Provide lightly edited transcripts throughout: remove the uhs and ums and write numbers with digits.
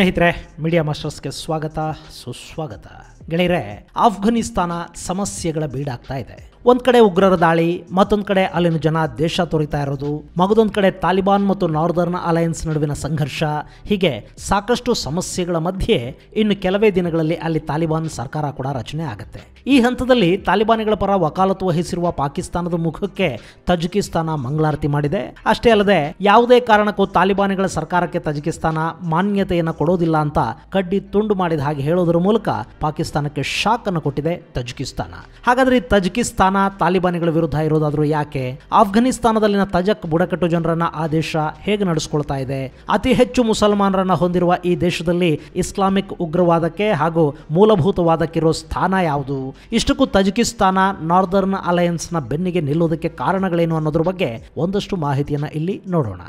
ಸ್ನೇಹಿತರೆ, ಮೀಡಿಯಾ ಮಾಸ್ಟರ್ಸ್ಗೆ ಸ್ವಾಗತ, ಸುಸ್ವಾಗತ. ಗೆಳೆಯರೇ, ಆಫ್ಘಾನಿಸ್ತಾನ ಸಮಸ್ಯೆಗಳ ಬೀಡಾಗ್ತಾ ಇದೆ. ಒಂದ್ ಕಡೆ ಉಗ್ರರ ದಾಳಿ, ಮತ್ತೊಂದ್ ಕಡೆ ಅಲ್ಲಿನ ಜನ ದೇಶ ತೊರಿತಾ ಇರೋದು, ಮಗದೊಂದ್ ಕಡೆ ತಾಲಿಬಾನ್ ಮತ್ತು ನಾರ್ದರ್ನ್ ಅಲಯನ್ಸ್ ನಡುವಿನ ಸಂಘರ್ಷ, ಹೀಗೆ ಸಾಕಷ್ಟು ಸಮಸ್ಯೆಗಳ ಮಧ್ಯೆ ಇನ್ನು ಕೆಲವೇ ದಿನಗಳಲ್ಲಿ ಅಲ್ಲಿ ತಾಲಿಬಾನ್ ಸರ್ಕಾರ ಕೂಡ ರಚನೆ ಆಗುತ್ತೆ. ಈ ಹಂತದಲ್ಲಿ ತಾಲಿಬಾನಿಗಳ ಪರ ವಕಾಲತ್ತು ವಹಿಸಿರುವ ಪಾಕಿಸ್ತಾನದ ಮುಖಕ್ಕೆ ತಜಿಕಿಸ್ತಾನ ಮಂಗಳಾರತಿ ಮಾಡಿದೆ. ಅಷ್ಟೇ ಅಲ್ಲದೆ ಯಾವುದೇ ಕಾರಣಕ್ಕೂ ತಾಲಿಬಾನಿಗಳ ಸರ್ಕಾರಕ್ಕೆ ತಜಿಕಿಸ್ತಾನ ಮಾನ್ಯತೆಯನ್ನು ಕೊಡೋದಿಲ್ಲ ಅಂತ ಕಡ್ಡಿ ತುಂಡು ಮಾಡಿದ ಹಾಗೆ ಹೇಳೋದರ ಮೂಲಕ ಪಾಕಿಸ್ತಾನಕ್ಕೆ ಶಾಕ್ ಅನ್ನು ಕೊಟ್ಟಿದೆ ತಜಿಕಿಸ್ತಾನ. ಹಾಗಾದ್ರೆ ಈ ತಜಿಕಿಸ್ತಾನ ತಾಲಿಬಾನಿಗಳ ವಿರುದ್ಧ ಇರೋದಾದ್ರೂ ಯಾಕೆ? ಆಫ್ಘಾನಿಸ್ತಾನದಲ್ಲಿನ ತಜಕ್ ಬುಡಕಟ್ಟು ಜನರನ್ನ ಆ ದೇಶ ಹೇಗೆ ನಡೆಸಿಕೊಳ್ತಾ ಇದೆ? ಅತಿ ಹೆಚ್ಚು ಮುಸಲ್ಮಾನರನ್ನ ಹೊಂದಿರುವ ಈ ದೇಶದಲ್ಲಿ ಇಸ್ಲಾಮಿಕ್ ಉಗ್ರವಾದಕ್ಕೆ ಹಾಗೂ ಮೂಲಭೂತವಾದಕ್ಕಿರೋ ಸ್ಥಾನ ಯಾವುದು? ಇಷ್ಟಕ್ಕೂ ತಜಿಕಿಸ್ತಾನ ನಾರ್ದರ್ನ್ ಅಲಯನ್ಸ್ನ ಬೆನ್ನಿಗೆ ನಿಲ್ಲೋದಕ್ಕೆ ಕಾರಣಗಳೇನು ಅನ್ನೋದ್ರ ಬಗ್ಗೆ ಒಂದಷ್ಟು ಮಾಹಿತಿಯನ್ನು ಇಲ್ಲಿ ನೋಡೋಣ.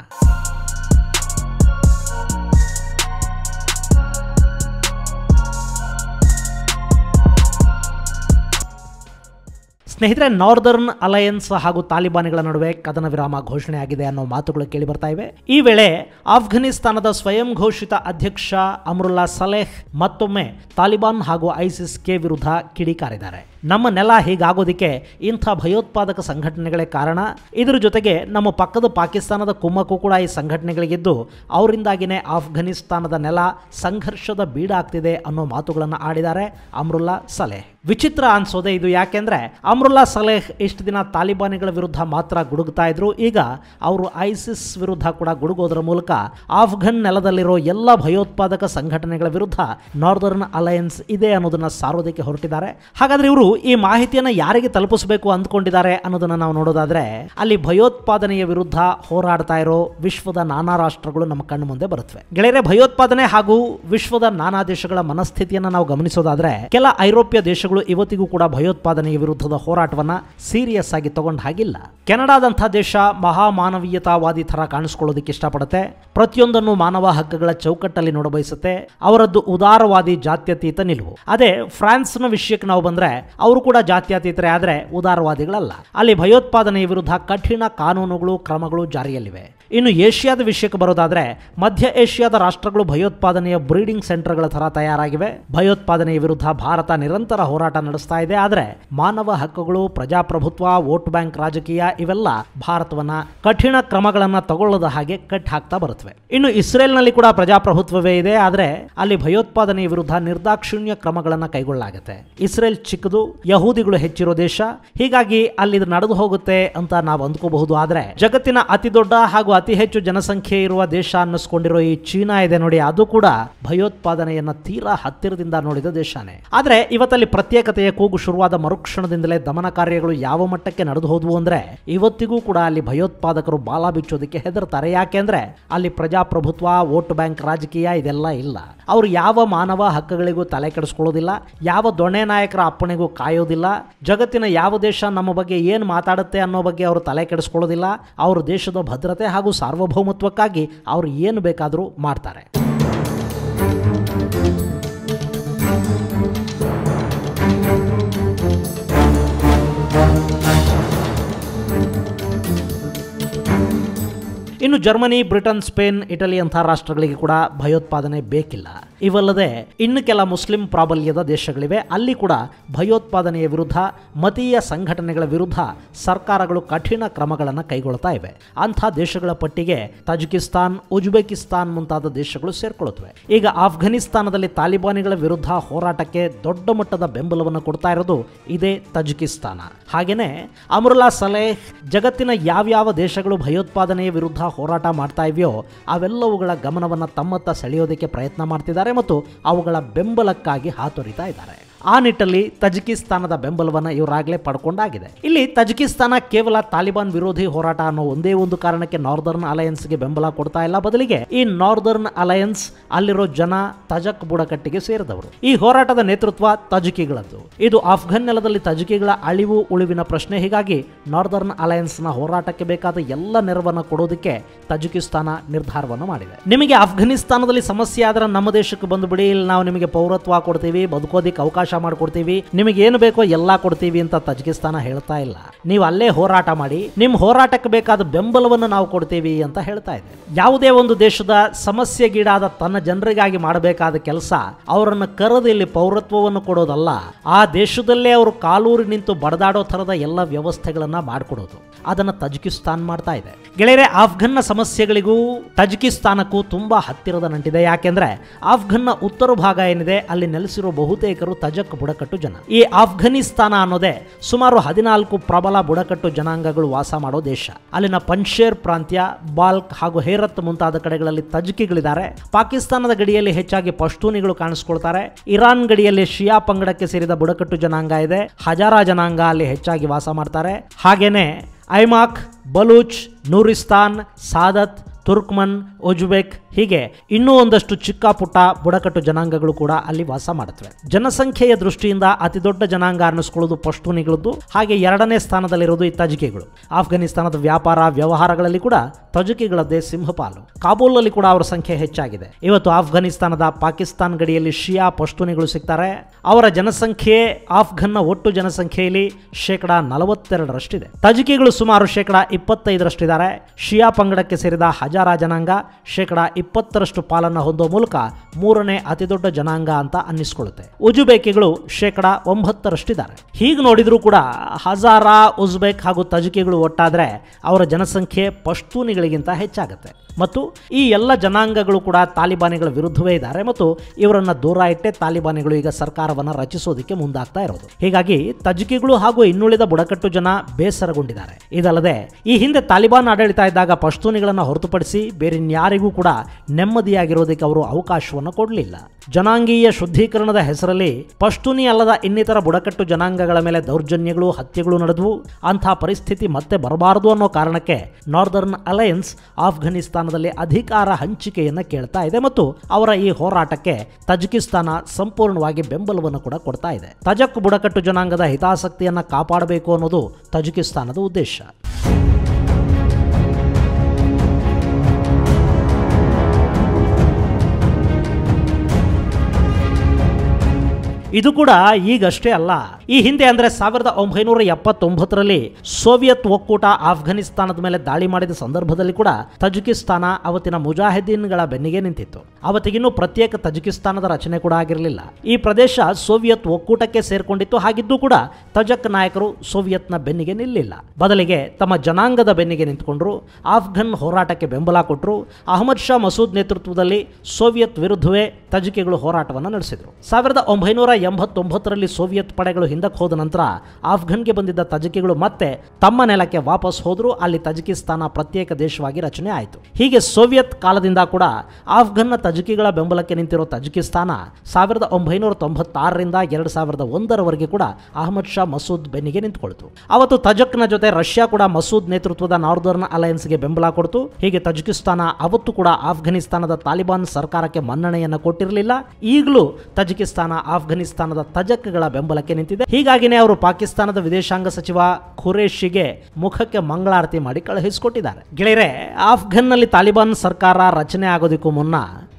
ಸ್ನೇಹಿತರೆ, ನಾರ್ದರ್ನ್ ಅಲಯನ್ಸ್ ಹಾಗೂ ತಾಲಿಬಾನಿಗಳ ನಡುವೆ ಕದನ ವಿರಾಮ ಘೋಷಣೆಯಾಗಿದೆ ಅನ್ನೋ ಮಾತುಗಳು ಕೇಳಿ ಬರ್ತಾ ಇವೆ. ಈ ವೇಳೆ ಆಫ್ಘಾನಿಸ್ತಾನದ ಸ್ವಯಂ ಘೋಷಿತ ಅಧ್ಯಕ್ಷ ಅಮರುಲ್ಲಾ ಸಲೇಹ್ ಮತ್ತೊಮ್ಮೆ ತಾಲಿಬಾನ್ ಹಾಗೂ ಐಸಿಸ್ಗೆ ವಿರುದ್ಧ ಕಿಡಿಕಾರಿದ್ದಾರೆ. ನಮ್ಮ ನೆಲ ಹೀಗಾಗೋದಿಕ್ಕೆ ಇಂಥ ಭಯೋತ್ಪಾದಕ ಸಂಘಟನೆಗಳೇ ಕಾರಣ, ಇದರ ಜೊತೆಗೆ ನಮ್ಮ ಪಕ್ಕದ ಪಾಕಿಸ್ತಾನದ ಕುಮ್ಮಕ್ಕೂ ಕೂಡ ಈ ಸಂಘಟನೆಗಳಿಗಿದ್ದು ಅವರಿಂದಾಗಿನೇ ಆಫ್ಘಾನಿಸ್ತಾನದ ನೆಲ ಸಂಘರ್ಷದ ಬೀಡಾಗ್ತಿದೆ ಅನ್ನೋ ಮಾತುಗಳನ್ನು ಆಡಿದ್ದಾರೆ ಅಮರುಲ್ಲಾ ಸಲೇಹ್. ವಿಚಿತ್ರ ಅನ್ಸೋದೆ ಇದು, ಯಾಕೆಂದ್ರೆ ಅಮರುಲ್ಲಾ ಸಲೇಹ್ ಇಷ್ಟು ದಿನ ತಾಲಿಬಾನಿಗಳ ವಿರುದ್ಧ ಮಾತ್ರ ಗುಡುಗ್ತಾ ಇದ್ರು, ಈಗ ಅವರು ಐಸಿಸ್ ವಿರುದ್ಧ ಕೂಡ ಗುಡುಗೋದರ ಮೂಲಕ ಆಫ್ಘನ್ ನೆಲದಲ್ಲಿರೋ ಎಲ್ಲ ಭಯೋತ್ಪಾದಕ ಸಂಘಟನೆಗಳ ವಿರುದ್ಧ ನಾರ್ದರ್ನ್ ಅಲಯನ್ಸ್ ಇದೆ ಅನ್ನೋದನ್ನು ಸಾರೋದಕ್ಕೆ ಹೊರಟಿದ್ದಾರೆ. ಹಾಗಾದ್ರೆ ಇವರು ಈ ಮಾಹಿತಿಯನ್ನು ಯಾರಿಗೆ ತಲುಪಿಸಬೇಕು ಅಂದ್ಕೊಂಡಿದ್ದಾರೆ ಅನ್ನೋದನ್ನು ನಾವು ನೋಡೋದಾದ್ರೆ, ಅಲ್ಲಿ ಭಯೋತ್ಪಾದನೆಯ ವಿರುದ್ಧ ಹೋರಾಡ್ತಾ ಇರೋ ವಿಶ್ವದ ನಾನಾ ರಾಷ್ಟ್ರಗಳು ನಮ್ಮ ಕಣ್ಣು ಮುಂದೆ ಬರುತ್ತವೆ. ಗೆಳೆಯರೆ, ಭಯೋತ್ಪಾದನೆ ಹಾಗೂ ವಿಶ್ವದ ನಾನಾ ದೇಶಗಳ ಮನಸ್ಥಿತಿಯನ್ನು ನಾವು ಗಮನಿಸೋದಾದ್ರೆ, ಕೆಲ ಐರೋಪ್ಯ ದೇಶಗಳು ಇವತ್ತಿಗೂ ಕೂಡ ಭಯೋತ್ಪಾದನೆಯ ವಿರುದ್ಧದ ಹೋರಾಟವನ್ನ ಸೀರಿಯಸ್ ಆಗಿ ತಗೊಂಡ ಹಾಗಿಲ್ಲ. ಕೆನಡಾದಂಥ ದೇಶ ಮಹಾ ಮಾನವೀಯತಾವಾದಿ ತರ ಕಾಣಿಸ್ಕೊಳ್ಳೋದಕ್ಕೆ ಇಷ್ಟಪಡುತ್ತೆ, ಪ್ರತಿಯೊಂದನ್ನು ಮಾನವ ಹಕ್ಕುಗಳ ಚೌಕಟ್ಟಲ್ಲಿ ನೋಡಬಯಸುತ್ತೆ, ಅವರದ್ದು ಉದಾರವಾದಿ ಜಾತ್ಯತೀತ ನಿಲುವು. ಅದೇ ಫ್ರಾನ್ಸ್ನ ವಿಷಯಕ್ಕೆ ನಾವು ಬಂದ್ರೆ, ಅವರು ಕೂಡ ಜಾತ್ಯತೀತರೇ, ಆದರೆ ಉದಾರವಾದಿಗಳಲ್ಲ. ಅಲ್ಲಿ ಭಯೋತ್ಪಾದನೆಯ ವಿರುದ್ಧ ಕಠಿಣ ಕಾನೂನುಗಳು, ಕ್ರಮಗಳು ಜಾರಿಯಲ್ಲಿವೆ. ಇನ್ನು ಏಷ್ಯಾದ ವಿಷಯಕ್ಕೆ ಬರೋದಾದ್ರೆ, ಮಧ್ಯ ಏಷ್ಯಾದ ರಾಷ್ಟ್ರಗಳು ಭಯೋತ್ಪಾದನೆಯ ಬ್ರೀಡಿಂಗ್ ಸೆಂಟರ್ಗಳ ತರ ತಯಾರಾಗಿವೆ. ಭಯೋತ್ಪಾದನೆಯ ವಿರುದ್ಧ ಭಾರತ ನಿರಂತರ ಹೋರಾಟ ನಡೆಸ್ತಾ ಇದೆ, ಆದರೆ ಮಾನವ ಹಕ್ಕುಗಳು, ಪ್ರಜಾಪ್ರಭುತ್ವ, ವೋಟ್ ಬ್ಯಾಂಕ್ ರಾಜಕೀಯ ಇವೆಲ್ಲ ಭಾರತವನ್ನ ಕಠಿಣ ಕ್ರಮಗಳನ್ನ ತಗೊಳ್ಳದ ಹಾಗೆ ಕಟ್ ಹಾಕ್ತಾ ಬರುತ್ತವೆ. ಇನ್ನು ಇಸ್ರೇಲ್ನಲ್ಲಿ ಕೂಡ ಪ್ರಜಾಪ್ರಭುತ್ವವೇ ಇದೆ, ಆದರೆ ಅಲ್ಲಿ ಭಯೋತ್ಪಾದನೆಯ ವಿರುದ್ಧ ನಿರ್ದಾಕ್ಷಿಣ್ಯ ಕ್ರಮಗಳನ್ನ ಕೈಗೊಳ್ಳಲಾಗುತ್ತೆ. ಇಸ್ರೇಲ್ ಚಿಕ್ಕದು, ಯಹೂದಿಗಳು ಹೆಚ್ಚಿರೋ ದೇಶ, ಹೀಗಾಗಿ ಅಲ್ಲಿ ನಡೆದು ಹೋಗುತ್ತೆ ಅಂತ ನಾವು ಅಂದ್ಕೋಬಹುದು. ಆದ್ರೆ ಜಗತ್ತಿನ ಅತಿ ದೊಡ್ಡ ಹಾಗೂ ಅತಿ ಹೆಚ್ಚು ಜನಸಂಖ್ಯೆ ಇರುವ ದೇಶ ಅನ್ನಿಸ್ಕೊಂಡಿರೋ ಈ ಚೀನಾ ಇದೆ ನೋಡಿ, ಅದು ಕೂಡ ಭಯೋತ್ಪಾದನೆಯನ್ನ ತೀರಾ ಹತ್ತಿರದಿಂದ ನೋಡಿದ ದೇಶನೇ. ಆದ್ರೆ ಇವತ್ತಲ್ಲಿ ಪ್ರತ್ಯೇಕತೆಯ ಕೂಗು ಶುರುವಾದ ಮರುಕ್ಷಣದಿಂದಲೇ ದಮನ ಕಾರ್ಯಗಳು ಯಾವ ಮಟ್ಟಕ್ಕೆ ನಡೆದು ಹೋದವು ಅಂದ್ರೆ, ಇವತ್ತಿಗೂ ಕೂಡ ಅಲ್ಲಿ ಭಯೋತ್ಪಾದಕರು ಬಾಲ ಬಿಚ್ಚೋದಕ್ಕೆ ಹೆದರ್ತಾರೆ. ಯಾಕೆಂದ್ರೆ ಅಲ್ಲಿ ಪ್ರಜಾಪ್ರಭುತ್ವ, ವೋಟ್ ಬ್ಯಾಂಕ್ ರಾಜಕೀಯ ಇದೆಲ್ಲ ಇಲ್ಲ. ಅವರು ಯಾವ ಮಾನವ ಹಕ್ಕುಗಳಿಗೂ ತಲೆ ಕೆಡಿಸ್ಕೊಳ್ಳೋದಿಲ್ಲ, ಯಾವ ದೊಣ್ಣೆ ನಾಯಕರ ಅಪ್ಪಣೆಗೂ ಕಾಯೋದಿಲ್ಲ, ಜಗತ್ತಿನ ಯಾವ ದೇಶ ನಮ್ಮ ಬಗ್ಗೆ ಏನು ಮಾತಾಡುತ್ತೆ ಅನ್ನೋ ಬಗ್ಗೆ ಅವರು ತಲೆ ಕೆಡಿಸ್ಕೊಳ್ಳೋದಿಲ್ಲ. ಅವ್ರ ದೇಶದ ಭದ್ರತೆ ಹಾಗೂ ಸಾರ್ವಭೌಮತ್ವಕ್ಕಾಗಿ ಅವರು ಏನು ಬೇಕಾದರೂ ಮಾಡ್ತಾರೆ. ಇನ್ನು ಜರ್ಮನಿ, ಬ್ರಿಟನ್, ಸ್ಪೇನ್, ಇಟಲಿ ಅಂಥ ರಾಷ್ಟ್ರಗಳಿಗೆ ಕೂಡ ಭಯೋತ್ಪಾದನೆ ಬೇಕಿಲ್ಲ. ಇವಲ್ಲದೆ ಇನ್ನು ಕೆಲ ಮುಸ್ಲಿಂ ಪ್ರಾಬಲ್ಯದ ದೇಶಗಳಿವೆ, ಅಲ್ಲಿ ಕೂಡ ಭಯೋತ್ಪಾದನೆಯ ವಿರುದ್ಧ, ಮತೀಯ ಸಂಘಟನೆಗಳ ವಿರುದ್ಧ ಸರ್ಕಾರಗಳು ಕಠಿಣ ಕ್ರಮಗಳನ್ನು ಕೈಗೊಳ್ತಾ ಇವೆ. ಅಂಥ ದೇಶಗಳ ಪಟ್ಟಿಗೆ ತಜಿಕಿಸ್ತಾನ್, ಉಜ್ಬೇಕಿಸ್ತಾನ್ ಮುಂತಾದ ದೇಶಗಳು ಸೇರ್ಕೊಳ್ಳುತ್ತವೆ. ಈಗ ಆಫ್ಘಾನಿಸ್ತಾನದಲ್ಲಿ ತಾಲಿಬಾನಿಗಳ ವಿರುದ್ಧ ಹೋರಾಟಕ್ಕೆ ದೊಡ್ಡ ಮಟ್ಟದ ಬೆಂಬಲವನ್ನು ಕೊಡ್ತಾ ಇರೋದು ಇದೇ ತಜಿಕಿಸ್ತಾನ. ಹಾಗೆಯೇ ಅಮರುಲ್ಲಾ ಸಲೇಹ್ ಜಗತ್ತಿನ ಯಾವ್ಯಾವ ದೇಶಗಳು ಭಯೋತ್ಪಾದನೆಯ ವಿರುದ್ಧ ಹೋರಾಟ ಮಾಡ್ತಾ ಇವೆಯೋ ಅವೆಲ್ಲವುಗಳ ಗಮನವನ್ನು ತಮ್ಮತ್ತ ಸೆಳೆಯೋದಕ್ಕೆ ಪ್ರಯತ್ನ ಮಾಡ್ತಿದ್ದಾರೆ ಮತ್ತು ಅವುಗಳ ಬೆಂಬಲಕ್ಕಾಗಿ ಹಾತೊರಿತಾ ಇದ್ದಾರೆ. ಆ ನಿಟ್ಟಲ್ಲಿ ತಜಿಕಿಸ್ತಾನದ ಬೆಂಬಲವನ್ನು ಇವರಾಗಲೇ ಪಡ್ಕೊಂಡಾಗಿದೆ. ಇಲ್ಲಿ ತಜಿಕಿಸ್ತಾನ ಕೇವಲ ತಾಲಿಬಾನ್ ವಿರೋಧಿ ಹೋರಾಟ ಅನ್ನೋ ಒಂದೇ ಒಂದು ಕಾರಣಕ್ಕೆ ನಾರ್ದರ್ನ್ ಅಲಯನ್ಸ್ಗೆ ಬೆಂಬಲ ಕೊಡ್ತಾ ಇಲ್ಲ. ಬದಲಿಗೆ ಈ ನಾರ್ದರ್ನ್ ಅಲಯನ್ಸ್ ಅಲ್ಲಿರೋ ಜನ ತಜಕ್ ಬುಡಕಟ್ಟಿಗೆ ಸೇರಿದವರು. ಈ ಹೋರಾಟದ ನೇತೃತ್ವ ತಜಕಿಗಳದ್ದು. ಇದು ಆಫ್ಘಾನ್ ನೆಲದಲ್ಲಿ ತಜಕಿಗಳ ಅಳಿವು ಉಳಿವಿನ ಪ್ರಶ್ನೆ. ಹೀಗಾಗಿ ನಾರ್ದರ್ನ್ ಅಲಯನ್ಸ್ನ ಹೋರಾಟಕ್ಕೆ ಬೇಕಾದ ಎಲ್ಲ ನೆರವನ್ನು ಕೊಡೋದಕ್ಕೆ ತಜಿಕಿಸ್ತಾನ ನಿರ್ಧಾರವನ್ನು ಮಾಡಿದೆ. ನಿಮಗೆ ಆಫ್ಘಾನಿಸ್ತಾನದಲ್ಲಿ ಸಮಸ್ಯೆ ಆದ್ರೆ ನಮ್ಮ ದೇಶಕ್ಕೆ ಬಂದುಬಿಡಿ, ಇಲ್ಲಿ ನಾವು ನಿಮಗೆ ಪೌರತ್ವ ಕೊಡ್ತೀವಿ, ಬದುಕೋದಿಕ್ಕೆ ಅವಕಾಶ ಅವಕಾಶ ಮಾಡ್ಕೊಡ್ತೀವಿ, ನಿಮಗೆ ಏನು ಬೇಕೋ ಎಲ್ಲಾ ಕೊಡ್ತೀವಿ ಅಂತ ತಜಿಕಿಸ್ತಾನ ಹೇಳ್ತಾ ಇಲ್ಲ. ನೀವು ಅಲ್ಲೇ ಹೋರಾಟ ಮಾಡಿ, ನಿಮ್ಮ ಹೋರಾಟಕ್ಕೆ ಬೇಕಾದ ಬೆಂಬಲವನ್ನು ನಾವು ಕೊಡ್ತೀವಿ ಅಂತ ಹೇಳ್ತಾ ಇದೆ. ಯಾವುದೇ ಒಂದು ದೇಶದ ಸಮಸ್ಯೆಗೀಡಾದ ತನ್ನ ಜನರಿಗಾಗಿ ಮಾಡಬೇಕಾದ ಕೆಲಸ ಅವರನ್ನು ಕರೆದು ಇಲ್ಲಿ ಪೌರತ್ವವನ್ನು ಕೊಡೋದಲ್ಲ, ಆ ದೇಶದಲ್ಲೇ ಅವರು ಕಾಲೂರಿ ನಿಂತು ಬಡದಾಡೋ ಥರದ ಎಲ್ಲ ವ್ಯವಸ್ಥೆಗಳನ್ನ ಮಾಡಿಕೊಡೋದು. ಅದನ್ನು ತಜಿಕಿಸ್ತಾನ್ ಮಾಡ್ತಾ ಇದೆ. ಗೆಳೆಯರೆ, ಆಫ್ಘನ್ನ ಸಮಸ್ಯೆಗಳಿಗೂ ತಜಿಕಿಸ್ತಾನಕ್ಕೂ ತುಂಬಾ ಹತ್ತಿರದ ನಂಟಿದೆ. ಯಾಕೆಂದ್ರೆ ಆಫ್ಘನ್ನ ಉತ್ತರ ಭಾಗ ಏನಿದೆ ಅಲ್ಲಿ ನೆಲೆಸಿರೋ ಬಹುತೇಕರು ತಜಕ್ ಬುಡಕಟ್ಟು ಜನ. ಈ ಆಫ್ಘನಿಸ್ತಾನ ಅನ್ನೋದೇ ಸುಮಾರು 14 ಪ್ರಬಲ ಬುಡಕಟ್ಟು ಜನಾಂಗಗಳು ವಾಸ ಮಾಡೋ ದೇಶ. ಅಲ್ಲಿನ ಪಂಜಶೇರ್ ಪ್ರಾಂತ್ಯ, ಬಾಲ್ಕ್ ಹಾಗೂ ಹೇರತ್ ಮುಂತಾದ ಕಡೆಗಳಲ್ಲಿ ತಜಕಿಗಳಿದ್ದಾರೆ. ಪಾಕಿಸ್ತಾನದ ಗಡಿಯಲ್ಲಿ ಹೆಚ್ಚಾಗಿ ಪಶ್ತೂನಿಗಳು ಕಾಣಿಸ್ಕೊಳ್ತಾರೆ. ಇರಾನ್ ಗಡಿಯಲ್ಲಿ ಶಿಯಾ ಪಂಗಡಕ್ಕೆ ಸೇರಿದ ಬುಡಕಟ್ಟು ಜನಾಂಗ ಇದೆ. ಹಜಾರಾ ಜನಾಂಗ ಅಲ್ಲಿ ಹೆಚ್ಚಾಗಿ ವಾಸ ಮಾಡ್ತಾರೆ. ಹಾಗೇನೆ ಐಮಾಕ್, ಬಲೂಚ್, ನೂರಿಸ್ತಾನ್, ಸಾದತ್, ತುರ್ಕ್ಮನ್, ಉಜ್ಬೆಕ್ ಹೀಗೆ ಇನ್ನೂ ಒಂದಷ್ಟು ಚಿಕ್ಕ ಪುಟ್ಟ ಬುಡಕಟ್ಟು ಜನಾಂಗಗಳು ಕೂಡ ಅಲ್ಲಿ ವಾಸ ಮಾಡುತ್ತವೆ. ಜನಸಂಖ್ಯೆಯ ದೃಷ್ಟಿಯಿಂದ ಅತಿ ದೊಡ್ಡ ಜನಾಂಗ ಅನ್ನಿಸ್ಕೊಳ್ಳೋದು ಪಶ್ತೂನಿಗಳದ್ದು. ಹಾಗೆ 2ನೇ ಸ್ಥಾನದಲ್ಲಿರೋದು ಈ ತಜಕಿಗಳು. ಆಫ್ಘನಿಸ್ತಾನದ ವ್ಯಾಪಾರ ವ್ಯವಹಾರಗಳಲ್ಲಿ ಕೂಡ ತಜಕಿಗಳದ್ದೇ ಸಿಂಹಪಾಲು. ಕಾಬೂಲ್ನಲ್ಲಿ ಕೂಡ ಅವರ ಸಂಖ್ಯೆ ಹೆಚ್ಚಾಗಿದೆ. ಇವತ್ತು ಆಫ್ಘನಿಸ್ತಾನದ ಪಾಕಿಸ್ತಾನ್ ಗಡಿಯಲ್ಲಿ ಶಿಯಾ ಪಶ್ತೂನಿಗಳು ಸಿಗ್ತಾರೆ. ಅವರ ಜನಸಂಖ್ಯೆ ಆಫ್ಘನ್ನ ಒಟ್ಟು ಜನಸಂಖ್ಯೆಯಲ್ಲಿ 42%ರಷ್ಟಿದೆ. ತಜಕಿಗಳು ಸುಮಾರು 25%ರಷ್ಟಿದ್ದಾರೆ. ಶಿಯಾ ಪಂಗಡಕ್ಕೆ ಸೇರಿದ ಹಜಾರಾ ಜನಾಂಗ 20% ಪಾಲನ್ನು ಹೊಂದೋ ಮೂಲಕ 3ನೇ ಅತಿ ದೊಡ್ಡ ಜನಾಂಗ ಅಂತ ಅನ್ನಿಸ್ಕೊಳ್ಳುತ್ತೆ. ಉಜುಬೇಕಿಗಳು 9%ರಷ್ಟಿದ್ದಾರೆ. ಹೀಗೆ ನೋಡಿದ್ರೂ ಕೂಡ ಹಜಾರಾ, ಉಜ್ಬೆಕ್ ಹಾಗೂ ತಜಕಿಗಳು ಒಟ್ಟಾದ್ರೆ ಅವರ ಜನಸಂಖ್ಯೆ ಪಶ್ತೂನಿಗಳಿಗಿಂತ ಹೆಚ್ಚಾಗುತ್ತೆ. ಮತ್ತು ಈ ಎಲ್ಲ ಜನಾಂಗಗಳು ಕೂಡ ತಾಲಿಬಾನಿಗಳ ವಿರುದ್ಧವೇ ಇದ್ದಾರೆ ಮತ್ತು ಇವರನ್ನ ದೂರ ಇಟ್ಟೆ ತಾಲಿಬಾನಿಗಳು ಈಗ ಸರ್ಕಾರವನ್ನು ರಚಿಸೋದಕ್ಕೆ ಮುಂದಾಗ್ತಾ ಇರೋದು. ಹೀಗಾಗಿ ತಜಕಿಗಳು ಹಾಗೂ ಇನ್ನುಳಿದ ಬುಡಕಟ್ಟು ಜನ ಬೇಸರಗೊಂಡಿದ್ದಾರೆ. ಇದಲ್ಲದೆ ಈ ಹಿಂದೆ ತಾಲಿಬಾನ್ ಆಡಳಿತ ಇದ್ದಾಗ ಪಶ್ತೂನಿಗಳನ್ನು ಹೊರತುಪಡಿಸಿ ಬೇರೆನ್ಯಾರಿಗೂ ಕೂಡ ನೆಮ್ಮದಿಯಾಗಿರೋದಕ್ಕೆ ಅವರು ಅವಕಾಶವನ್ನು ಕೊಡಲಿಲ್ಲ. ಜನಾಂಗೀಯ ಶುದ್ಧೀಕರಣದ ಹೆಸರಲ್ಲಿ ಪಶ್ತೂನಿ ಅಲ್ಲದ ಇನ್ನಿತರ ಬುಡಕಟ್ಟು ಜನಾಂಗಗಳ ಮೇಲೆ ದೌರ್ಜನ್ಯಗಳು, ಹತ್ಯೆಗಳು ನಡೆದವು. ಅಂತಹ ಪರಿಸ್ಥಿತಿ ಮತ್ತೆ ಬರಬಾರದು ಅನ್ನೋ ಕಾರಣಕ್ಕೆ ನಾರ್ದರ್ನ್ ಅಲಯನ್ಸ್ ಆಫ್ಘನಿಸ್ತಾನ ಅಧಿಕಾರ ಹಂಚಿಕೆಯನ್ನು ಕೇಳ್ತಾ ಇದೆ ಮತ್ತು ಅವರ ಈ ಹೋರಾಟಕ್ಕೆ ತಜಕಿಸ್ತಾನ ಸಂಪೂರ್ಣವಾಗಿ ಬೆಂಬಲವನ್ನು ಕೂಡ ಕೊಡ್ತಾ ಇದೆ. ತಜಕ್ ಬುಡಕಟ್ಟು ಜನಾಂಗದ ಹಿತಾಸಕ್ತಿಯನ್ನು ಕಾಪಾಡಬೇಕು ಅನ್ನೋದು ತಜಕಿಸ್ತಾನದ ಉದ್ದೇಶ. ಇದು ಕೂಡ ಈಗಷ್ಟೇ ಅಲ್ಲ, ಈ ಹಿಂದೆ ಅಂದರೆ 1979ರಲ್ಲಿ ಸೋವಿಯತ್ ಒಕ್ಕೂಟ ಆಫ್ಘನಿಸ್ತಾನದ ಮೇಲೆ ದಾಳಿ ಮಾಡಿದ ಸಂದರ್ಭದಲ್ಲಿ ಕೂಡ ತಜಕಿಸ್ತಾನ ಅವತ್ತಿನ ಮುಜಾಹಿದ್ದೀನ್ಗಳ ಬೆನ್ನಿಗೆ ನಿಂತಿತ್ತು. ಅವತ್ತಿಗಿನ್ನೂ ಪ್ರತ್ಯೇಕ ತಜಕಿಸ್ತಾನದ ರಚನೆ ಕೂಡ ಆಗಿರಲಿಲ್ಲ. ಈ ಪ್ರದೇಶ ಸೋವಿಯತ್ ಒಕ್ಕೂಟಕ್ಕೆ ಸೇರ್ಕೊಂಡಿತ್ತು. ಹಾಗಿದ್ದು ಕೂಡ ತಜಕ್ ನಾಯಕರು ಸೋವಿಯತ್ನ ಬೆನ್ನಿಗೆ ನಿಲ್ಲಿಲ್ಲ, ಬದಲಿಗೆ ತಮ್ಮ ಜನಾಂಗದ ಬೆನ್ನಿಗೆ ನಿಂತ್ಕೊಂಡ್ರು. ಆಫ್ಘನ್ ಹೋರಾಟಕ್ಕೆ ಬೆಂಬಲ ಕೊಟ್ಟರು. ಅಹಮದ್ ಶಾ ಮಸೂದ್ ನೇತೃತ್ವದಲ್ಲಿ ಸೋವಿಯತ್ ವಿರುದ್ಧವೇ ತಜಕಿಗಳು ಹೋರಾಟವನ್ನು ನಡೆಸಿದರು. 1989ರಲ್ಲಿ ಸೋವಿಯತ್ ಪಡೆಗಳು ಹಿಂದಕ್ಕೆ ಹೋದ ನಂತರ ಆಫ್ಘನ್ಗೆ ಬಂದಿದ್ದ ತಜಕಿಗಳು ಮತ್ತೆ ತಮ್ಮ ನೆಲಕ್ಕೆ ವಾಪಸ್ ಹೋದ್ರು. ಅಲ್ಲಿ ತಜಕಿಸ್ತಾನ ಪ್ರತ್ಯೇಕ ದೇಶವಾಗಿ ರಚನೆ ಆಯಿತು. ಹೀಗೆ ಸೋವಿಯತ್ ಕಾಲದಿಂದ ಕೂಡ ಆಫ್ಘನ್ನ ತಜಕಿಗಳ ಬೆಂಬಲಕ್ಕೆ ನಿಂತಿರೋ ತಜಕಿಸ್ತಾನ 1996ರಿಂದ 2001ವರೆಗೆ ಕೂಡ ಅಹಮದ್ ಶಾ ಮಸೂದ್ ಬೆನ್ನಿಗೆ ನಿಂತ್ಕೊಳ್ತು. ಅವತ್ತು ತಜಕ್ನ ಜೊತೆ ರಷ್ಯಾ ಕೂಡ ಮಸೂದ್ ನೇತೃತ್ವದ ನಾರ್ದರ್ನ್ ಅಲಯನ್ಸ್ಗೆ ಬೆಂಬಲ ಕೊಡ್ತು. ಹೀಗೆ ತಜಕಿಸ್ತಾನ ಅವತ್ತು ಕೂಡ ಆಫ್ಘನಿಸ್ತಾನದ ತಾಲಿಬಾನ್ ಸರ್ಕಾರಕ್ಕೆ ಮನ್ನಣೆಯನ್ನು ಕೊಟ್ಟಿರಲಿಲ್ಲ. ಈಗಲೂ ತಜಕಿಸ್ತಾನ ಆಫ್ಘನಿಸ್ತಾನದ ತಜಕ್ಗಳ ಬೆಂಬಲಕ್ಕೆ ನಿಂತಿದೆ. ಹೀಗಾಗಿನೇ ಅವರು ಪಾಕಿಸ್ತಾನದ ವಿದೇಶಾಂಗ ಸಚಿವ ಖುರೇಶಿಗೆ ಮುಖಕ್ಕೆ ಮಂಗಳಾರತಿ ಮಾಡಿ ಕಳುಹಿಸಿಕೊಟ್ಟಿದ್ದಾರೆ. ಗೆಳೆಯರೆ, ಆಫ್ಘನ್ನಲ್ಲಿ ತಾಲಿಬಾನ್ ಸರ್ಕಾರ ರಚನೆ ಆಗೋದಕ್ಕೂ ಮುನ್ನ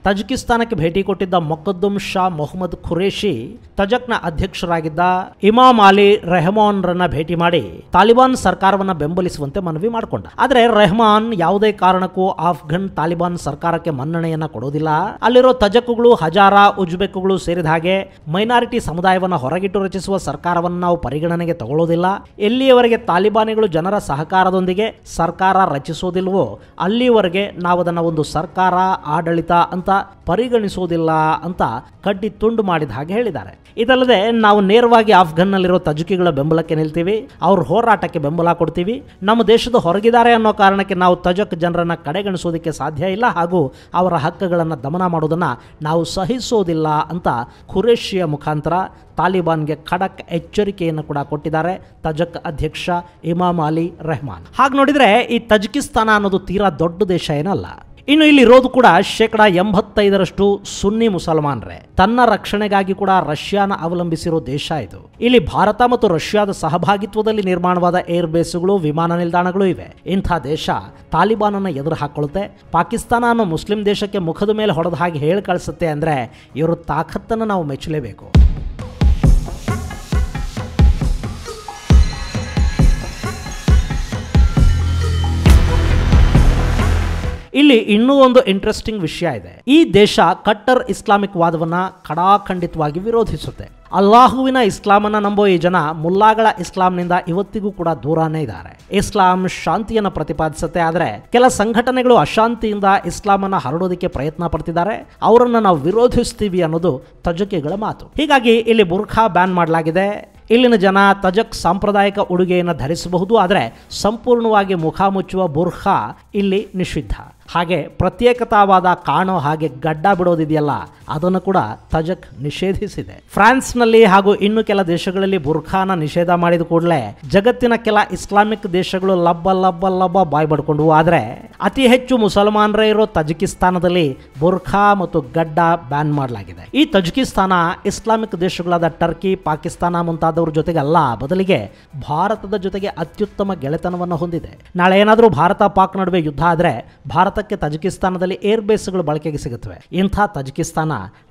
ತಜಕಿಸ್ತಾನಕ್ಕೆ ಭೇಟಿ ಕೊಟ್ಟಿದ್ದ ಮೊಕದ್ದಮ್ ಶಾ ಮೊಹಮ್ಮದ್ ಖುರೇಶಿ ತಜಕ್ನ ಅಧ್ಯಕ್ಷರಾಗಿದ್ದ ಇಮಾಮ್ ಅಲಿ ರೆಹಮಾನ್ರನ್ನ ಭೇಟಿ ಮಾಡಿ ತಾಲಿಬಾನ್ ಸರ್ಕಾರವನ್ನು ಬೆಂಬಲಿಸುವಂತೆ ಮನವಿ ಮಾಡಿಕೊಂಡ. ಆದರೆ ರೆಹಮಾನ್ ಯಾವುದೇ ಕಾರಣಕ್ಕೂ ಆಫ್ಘನ್ ತಾಲಿಬಾನ್ ಸರ್ಕಾರಕ್ಕೆ ಮನ್ನಣೆಯನ್ನು ಕೊಡೋದಿಲ್ಲ. ಅಲ್ಲಿರೋ ತಜಕ್ಗಳು, ಹಜಾರಾ, ಉಜ್ಬೆಕ್ಗಳು ಸೇರಿದ ಹಾಗೆ ಮೈನಾರಿಟಿ ಸಮುದಾಯವನ್ನು ಹೊರಗಿಟ್ಟು ರಚಿಸುವ ಸರ್ಕಾರವನ್ನು ನಾವು ಪರಿಗಣನೆಗೆ ತಗೊಳ್ಳೋದಿಲ್ಲ. ಎಲ್ಲಿಯವರೆಗೆ ತಾಲಿಬಾನಿಗಳು ಜನರ ಸಹಕಾರದೊಂದಿಗೆ ಸರ್ಕಾರ ರಚಿಸೋದಿಲ್ವೋ ಅಲ್ಲಿವರೆಗೆ ನಾವು ಅದನ್ನು ಒಂದು ಸರ್ಕಾರ ಆಡಳಿತ ಅಂತ ಪರಿಗಣಿಸೋದಿಲ್ಲ ಅಂತ ಕಡ್ಡಿ ತುಂಡು ಮಾಡಿದ ಹಾಗೆ ಹೇಳಿದ್ದಾರೆ. ಇದಲ್ಲದೆ ನಾವು ನೇರವಾಗಿ ಆಫ್ಘನ್ನಲ್ಲಿರೋ ತಜಕಿಗಳ ಬೆಂಬಲಕ್ಕೆ ನಿಲ್ತೀವಿ, ಅವ್ರ ಹೋರಾಟಕ್ಕೆ ಬೆಂಬಲ ಕೊಡ್ತೀವಿ. ನಮ್ಮ ದೇಶದ ಹೊರಗಿದ್ದಾರೆ ಅನ್ನೋ ಕಾರಣಕ್ಕೆ ನಾವು ತಜಕ್ ಜನರನ್ನ ಕಡೆಗಣಿಸೋದಕ್ಕೆ ಸಾಧ್ಯ ಇಲ್ಲ ಹಾಗೂ ಅವರ ಹಕ್ಕುಗಳನ್ನು ದಮನ ಮಾಡೋದನ್ನ ನಾವು ಸಹಿಸೋದಿಲ್ಲ ಅಂತ ಖುರೇಷಿಯ ಮುಖಾಂತರ ತಾಲಿಬಾನ್ಗೆ ಖಡಕ್ ಎಚ್ಚರಿಕೆಯನ್ನು ಕೂಡ ಕೊಟ್ಟಿದ್ದಾರೆ ತಜಕ್ ಅಧ್ಯಕ್ಷ ಇಮಾಮ್ ಅಲಿ ರೆಹಮಾನ್. ಹಾಗೆ ನೋಡಿದ್ರೆ ಈ ತಜಕಿಸ್ತಾನ ಅನ್ನೋದು ತೀರಾ ದೊಡ್ಡ ದೇಶ ಏನಲ್ಲ. ಇನ್ನು ಇಲ್ಲಿರೋದು ಕೂಡ 85% ಸುನ್ನಿ ಮುಸಲ್ಮಾನರೇ. ತನ್ನ ರಕ್ಷಣೆಗಾಗಿ ಕೂಡ ರಷ್ಯಾನ ಅವಲಂಬಿಸಿರೋ ದೇಶ ಇದು. ಇಲ್ಲಿ ಭಾರತ ಮತ್ತು ರಷ್ಯಾದ ಸಹಭಾಗಿತ್ವದಲ್ಲಿ ನಿರ್ಮಾಣವಾದ ಏರ್ ಬೇಸ್ಗಳು, ವಿಮಾನ ನಿಲ್ದಾಣಗಳು ಇವೆ. ಇಂಥ ದೇಶ ತಾಲಿಬಾನನ್ನ ಎದುರು ಹಾಕೊಳ್ಳುತ್ತೆ. ಪಾಕಿಸ್ತಾನ ಅನ್ನೋ ಮುಸ್ಲಿಂ ದೇಶಕ್ಕೆ ಮುಖದ ಮೇಲೆ ಹೊಡೆದ ಹಾಗೆ ಹೇಳಿ ಕಳಿಸುತ್ತೆ ಅಂದ್ರೆ ಇವರು ತಾಕತ್ತನ್ನು ನಾವು ಮೆಚ್ಚಲೇಬೇಕು. ಇಲ್ಲಿ ಇನ್ನೂ ಒಂದು ಇಂಟ್ರೆಸ್ಟಿಂಗ್ ವಿಷಯ ಇದೆ. ಈ ದೇಶ ಕಟ್ಟರ್ ಇಸ್ಲಾಮಿಕ್ ವಾದವನ್ನ ಕಡಾಖಂಡಿತವಾಗಿ ವಿರೋಧಿಸುತ್ತೆ. ಅಲ್ಲಾಹುವಿನ ಇಸ್ಲಾಮನ್ನ ನಂಬೋ ಈ ಜನ ಮುಲ್ಲಾಗಳ ಇಸ್ಲಾಂನಿಂದ ಇವತ್ತಿಗೂ ಕೂಡ ದೂರಾನೇ ಇದ್ದಾರೆ. ಇಸ್ಲಾಂ ಶಾಂತಿಯನ್ನು ಪ್ರತಿಪಾದಿಸುತ್ತೆ, ಆದರೆ ಕೆಲ ಸಂಘಟನೆಗಳು ಅಶಾಂತಿಯಿಂದ ಇಸ್ಲಾಮನ್ನ ಹರಡೋದಕ್ಕೆ ಪ್ರಯತ್ನ ಪಡ್ತಿದ್ದಾರೆ. ಅವರನ್ನು ನಾವು ವಿರೋಧಿಸ್ತೀವಿ ಅನ್ನೋದು ತಜಕಿಗಳ ಮಾತು. ಹೀಗಾಗಿ ಇಲ್ಲಿ ಬುರ್ಖಾ ಬ್ಯಾನ್ ಮಾಡಲಾಗಿದೆ. ಇಲ್ಲಿನ ಜನ ತಜಕ್ ಸಾಂಪ್ರದಾಯಿಕ ಉಡುಗೆಯನ್ನು ಧರಿಸಬಹುದು, ಆದರೆ ಸಂಪೂರ್ಣವಾಗಿ ಮುಖ ಮುಚ್ಚುವ ಬುರ್ಖಾ ಇಲ್ಲಿ ನಿಷಿದ್ಧ. ಹಾಗೆ ಪ್ರತ್ಯೇಕತಾವಾದ ಕಾಣೋ ಹಾಗೆ ಗಡ್ಡ ಬಿಡೋದಿದೆಯಲ್ಲ, ಅದನ್ನು ಕೂಡ ತಜಕ್ ನಿಷೇಧಿಸಿದೆ. ಫ್ರಾನ್ಸ್ನಲ್ಲಿ ಹಾಗೂ ಇನ್ನು ಕೆಲ ದೇಶಗಳಲ್ಲಿ ಬುರ್ಖಾನ ನಿಷೇಧ ಮಾಡಿದ ಕೂಡಲೇ ಜಗತ್ತಿನ ಕೆಲ ಇಸ್ಲಾಮಿಕ್ ದೇಶಗಳು ಲಬ್ಬ ಲಬ್ಬ ಲಬ್ಬ ಬಾಯ್ ಬಡ್ಕೊಂಡವು. ಆದರೆ ಅತಿ ಹೆಚ್ಚು ಮುಸಲ್ಮಾನರೇ ಇರೋ ತಜಿಕಿಸ್ತಾನದಲ್ಲಿ ಬುರ್ಖಾ ಮತ್ತು ಗಡ್ಡ ಬ್ಯಾನ್ ಮಾಡಲಾಗಿದೆ. ಈ ತಜಿಕಿಸ್ತಾನ ಇಸ್ಲಾಮಿಕ್ ದೇಶಗಳಾದ ಟರ್ಕಿ, ಪಾಕಿಸ್ತಾನ ಮುಂತಾದವ್ರ ಜೊತೆಗಲ್ಲ, ಬದಲಿಗೆ ಭಾರತದ ಜೊತೆಗೆ ಅತ್ಯುತ್ತಮ ಗೆಳೆತನವನ್ನು ಹೊಂದಿದೆ. ನಾಳೆ ಏನಾದರೂ ಭಾರತ ಪಾಕ್ ನಡುವೆ ಯುದ್ಧ ಆದರೆ ಭಾರತ ತಜಿಕಿಸ್ತಾನದಲ್ಲಿ ಏರ್ ಬೇಸ್ಗಳು ಬಳಕೆಗೆ ಸಿಗುತ್ತವೆ. ಇಂಥ ತಜಿಕಿಸ್ತಾನ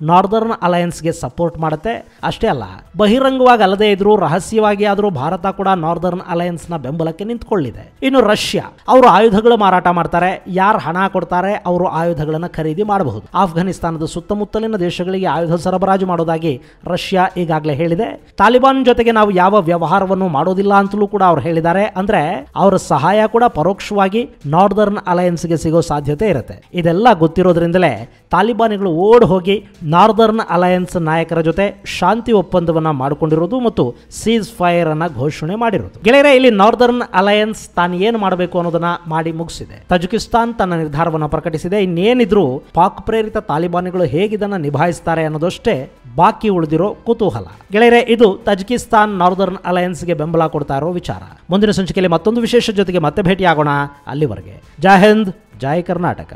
ನಾರ್ದರ್ನ್ ಅಲಯನ್ಸ್ಗೆ ಸಪೋರ್ಟ್ ಮಾಡುತ್ತೆ. ಅಷ್ಟೇ ಅಲ್ಲ, ಬಹಿರಂಗವಾಗಿ ಅಲ್ಲದೆ ಇದ್ರೂ ರಹಸ್ಯವಾಗಿ ಆದರೂ ಭಾರತ ಕೂಡ ನಾರ್ದರ್ನ್ ಅಲಯನ್ಸ್ ನ ಬೆಂಬಲಕ್ಕೆ ನಿಂತ್ಕೊಳ್ಳಿದೆ. ಇನ್ನು ರಷ್ಯಾ, ಅವರು ಆಯುಧಗಳು ಮಾರಾಟ ಮಾಡ್ತಾರೆ, ಯಾರು ಹಣ ಕೊಡ್ತಾರೆ ಅವರು ಆಯುಧಗಳನ್ನು ಖರೀದಿ ಮಾಡಬಹುದು. ಆಫ್ಘಾನಿಸ್ತಾನದ ಸುತ್ತಮುತ್ತಲಿನ ದೇಶಗಳಿಗೆ ಆಯುಧ ಸರಬರಾಜು ಮಾಡೋದಾಗಿ ರಷ್ಯಾ ಈಗಾಗಲೇ ಹೇಳಿದೆ. ತಾಲಿಬಾನ್ ಜೊತೆಗೆ ನಾವು ಯಾವ ವ್ಯವಹಾರವನ್ನು ಮಾಡೋದಿಲ್ಲ ಅಂತಲೂ ಕೂಡ ಅವರು ಹೇಳಿದ್ದಾರೆ. ಅಂದ್ರೆ ಅವರ ಸಹಾಯ ಕೂಡ ಪರೋಕ್ಷವಾಗಿ ನಾರ್ದರ್ನ್ ಅಲಯನ್ಸ್ಗೆ ಸಿಗೋ ಸಾಧ್ಯತೆ ಇರುತ್ತೆ. ಇದೆಲ್ಲ ಗೊತ್ತಿರೋದ್ರಿಂದಲೇ ತಾಲಿಬಾನಿಗಳು ಓಡ್ ಹೋಗಿ ನಾರ್ದರ್ನ್ ಅಲಯನ್ಸ್ ನಾಯಕರ ಜೊತೆ ಶಾಂತಿ ಒಪ್ಪಂದವನ್ನ ಮಾಡಿಕೊಂಡಿರೋದು ಮತ್ತು ಸೀಸ್ ಫೈರ್ ಅನ್ನ ಘೋಷಣೆ ಮಾಡಿರೋದು. ಗೆಳೆಯರೇ, ಇಲ್ಲಿ ನಾರ್ದರ್ನ್ ಅಲಯನ್ಸ್ ತಾನು ಏನು ಮಾಡಬೇಕು ಅನ್ನೋದನ್ನ ಮಾಡಿ ಮುಗಿಸಿದೆ. ತಜಿಕಿಸ್ತಾನ್ ತನ್ನ ನಿರ್ಧಾರವನ್ನು ಪ್ರಕಟಿಸಿದೆ. ಇನ್ನೇನಿದ್ರು ಪಾಕ್ ಪ್ರೇರಿತ ತಾಲಿಬಾನಿಗಳು ಹೇಗಿದನ್ನ ನಿಭಾಯಿಸ್ತಾರೆ ಅನ್ನೋದಷ್ಟೇ ಬಾಕಿ ಉಳಿದಿರೋ ಕುತೂಹಲ. ಗೆಳೆಯರೇ, ಇದು ತಜಿಕಿಸ್ತಾನ್ ನಾರ್ದರ್ನ್ ಅಲಯನ್ಸ್ಗೆ ಬೆಂಬಲ ಕೊಡ್ತಾ ಇರೋ ವಿಚಾರ. ಮುಂದಿನ ಸಂಚಿಕೆಯಲ್ಲಿ ಮತ್ತೊಂದು ವಿಶೇಷ ಜೊತೆಗೆ ಮತ್ತೆ ಭೇಟಿಯಾಗೋಣ. ಅಲ್ಲಿವರೆಗೆ ಜೈ ಹಿಂದ್, ಜೈ ಕರ್ನಾಟಕ.